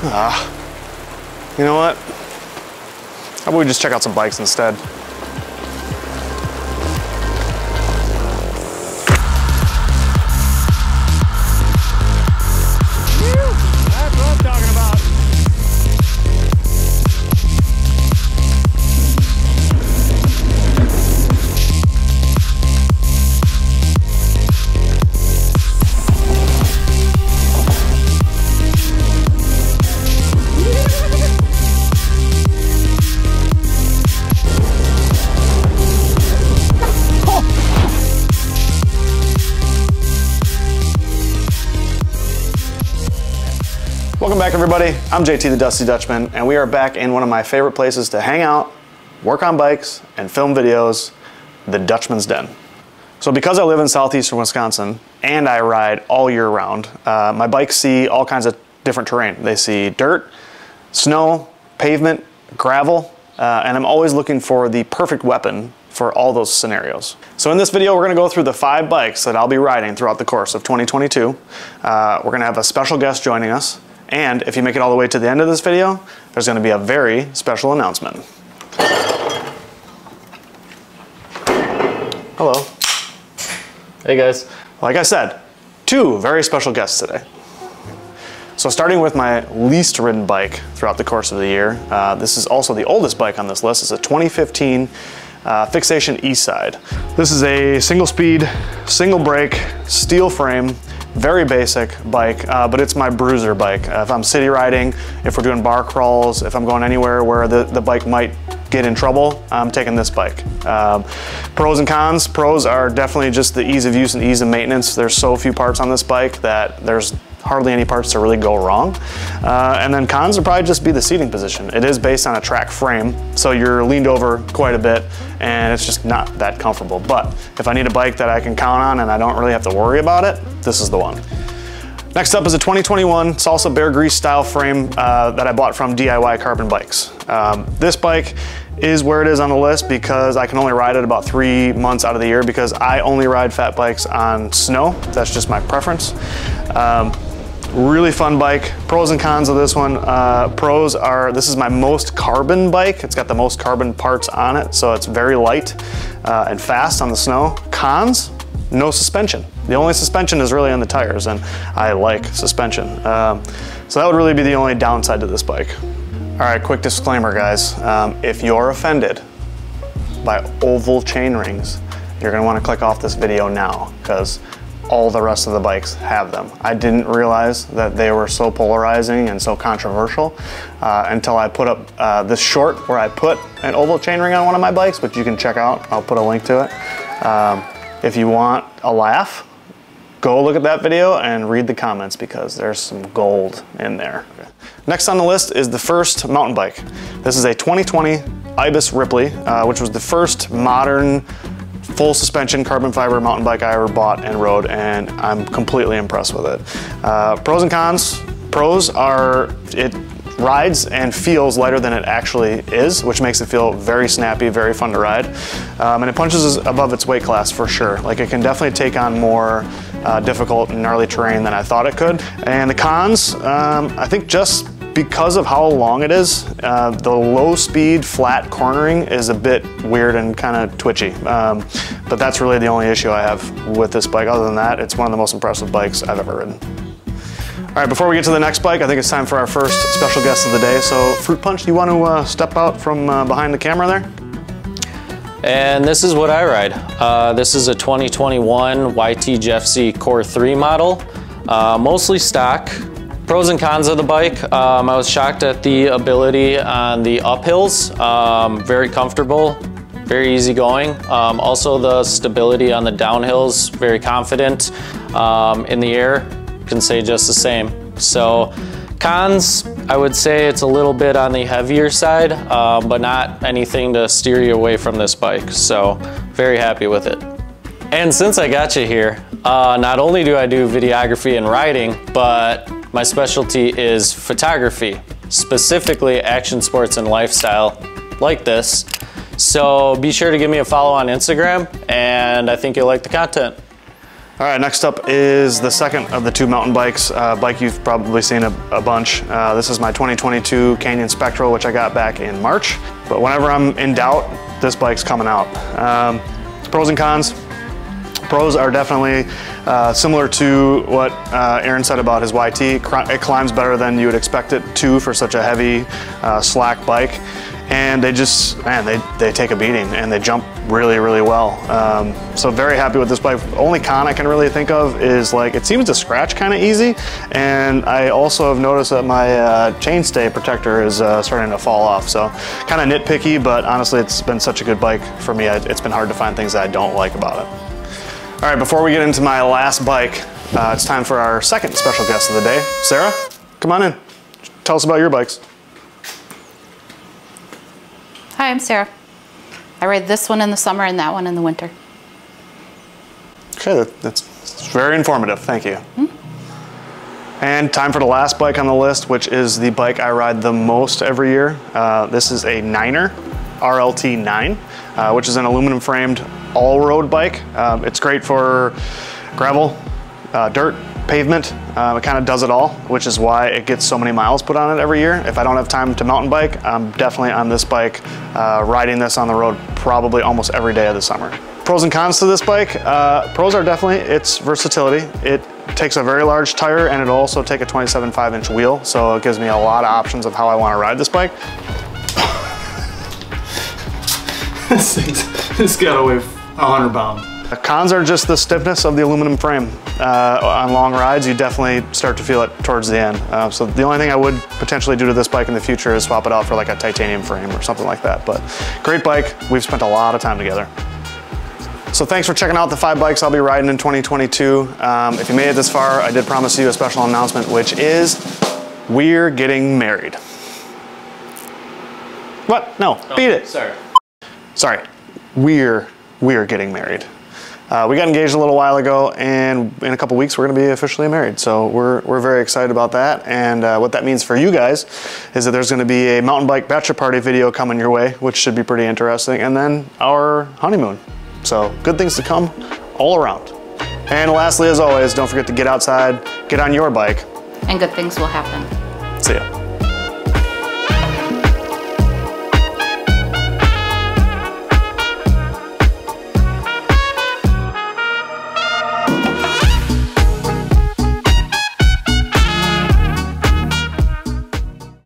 You know what? How about we just check out some bikes instead? Welcome back, everybody. I'm JT the Dusty Dutchman, and we are back in one of my favorite places to hang out, work on bikes, and film videos, the Dutchman's Den. So because I live in southeastern Wisconsin, and I ride all year round, my bikes see all kinds of different terrain. They see dirt, snow, pavement, gravel, and I'm always looking for the perfect weapon for all those scenarios. So in this video, we're gonna go through the 5 bikes that I'll be riding throughout the course of 2022. We're gonna have a special guest joining us. And if you make it all the way to the end of this video, there's gonna be a very special announcement. Hello. Hey guys. Like I said, 2 very special guests today. So starting with my least ridden bike throughout the course of the year, this is also the oldest bike on this list. It's a 2015 Fixation Eastside. This is a single speed, single brake, steel frame, very basic bike, but it's my bruiser bike. If I'm city riding, if we're doing bar crawls, if I'm going anywhere where the bike might get in trouble, I'm taking this bike. Pros and cons. Pros are definitely just the ease of use and ease of maintenance. There's so few parts on this bike that there's hardly any parts to really go wrong. And then cons would probably just be the seating position. It is based on a track frame, so you're leaned over quite a bit and it's just not that comfortable. But if I need a bike that I can count on and I don't really have to worry about it, this is the one. Next up is a 2021 Salsa Bear Grease style frame that I bought from DIY Carbon Bikes. This bike is where it is on the list because I can only ride it about 3 months out of the year because I only ride fat bikes on snow. That's just my preference. Really fun bike. Pros and cons of this one. Pros are, this is my most carbon bike. It's got the most carbon parts on it, so it's very light and fast on the snow. Cons, no suspension. The only suspension is really on the tires, and I like suspension. So that would really be the only downside to this bike. All right, quick disclaimer, guys. If you're offended by oval chain rings, you're gonna wanna click off this video now, because all the rest of the bikes have them. I didn't realize that they were so polarizing and so controversial until I put up this short where I put an oval chainring on one of my bikes, which you can check out. I'll put a link to it. If you want a laugh, go look at that video and read the comments because there's some gold in there. Next on the list is the first mountain bike. This is a 2020 Ibis Ripley, which was the first modern full suspension carbon fiber mountain bike I ever bought and rode, and I'm completely impressed with it. Pros and cons. Pros are it rides and feels lighter than it actually is, which makes it feel very snappy, very fun to ride. And it punches above its weight class for sure. Like it can definitely take on more difficult and gnarly terrain than I thought it could. And the cons, I think just because of how long it is, the low speed flat cornering is a bit weird and kind of twitchy. But that's really the only issue I have with this bike. Other than that, it's one of the most impressive bikes I've ever ridden. All right, before we get to the next bike, I think it's time for our first special guest of the day. So Fruit Punch, do you want to step out from behind the camera there? And this is what I ride. This is a 2021 YT Jeffsy Core 3 model, mostly stock. Pros and cons of the bike. I was shocked at the ability on the uphills. Very comfortable, very easygoing. Also the stability on the downhills, very confident. In the air, can say just the same. So cons, I would say it's a little bit on the heavier side, but not anything to steer you away from this bike. So very happy with it. And since I got you here, not only do I do videography and riding, but my specialty is photography, specifically action sports and lifestyle like this. So be sure to give me a follow on Instagram and I think you'll like the content. All right, next up is the second of the two mountain bikes, bike you've probably seen a bunch. This is my 2022 Canyon Spectral, which I got back in March. But whenever I'm in doubt, this bike's coming out. It's pros and cons. Pros are definitely similar to what Aaron said about his YT. It climbs better than you would expect it to for such a heavy slack bike. And they just, man, they take a beating and they jump really, really well. So very happy with this bike. Only con I can really think of is like, it seems to scratch kind of easy. And I also have noticed that my chainstay protector is starting to fall off. So kind of nitpicky, but honestly, it's been such a good bike for me. It's been hard to find things that I don't like about it. All right, before we get into my last bike, it's time for our second special guest of the day. Sarah, come on in. Tell us about your bikes. Hi, I'm Sarah. I ride this one in the summer and that one in the winter. Okay, that's very informative, thank you. Mm-hmm. And time for the last bike on the list, which is the bike I ride the most every year. This is a Niner RLT9, which is an aluminum framed all road bike. It's great for gravel, dirt, pavement. It kind of does it all, which is why it gets so many miles put on it every year. If I don't have time to mountain bike, I'm definitely on this bike, riding this on the road probably almost every day of the summer. Pros and cons to this bike. Pros are definitely its versatility. It takes a very large tire and it'll also take a 27.5-inch wheel. So it gives me a lot of options of how I want to ride this bike. This got away 100 pounds. The cons are just the stiffness of the aluminum frame. On long rides, you definitely start to feel it towards the end. So the only thing I would potentially do to this bike in the future is swap it out for like a titanium frame or something like that. But great bike, we've spent a lot of time together. So thanks for checking out the 5 bikes I'll be riding in 2022. If you made it this far, I did promise you a special announcement, which is we're getting married. What? No, oh, beat it. Sorry, we're getting married. We got engaged a little while ago, and in a couple weeks we're gonna be officially married. So we're very excited about that. And what that means for you guys is that there's gonna be a mountain bike bachelor party video coming your way, which should be pretty interesting. And then our honeymoon. So good things to come all around. And lastly, as always, don't forget to get outside, get on your bike. And good things will happen. See ya.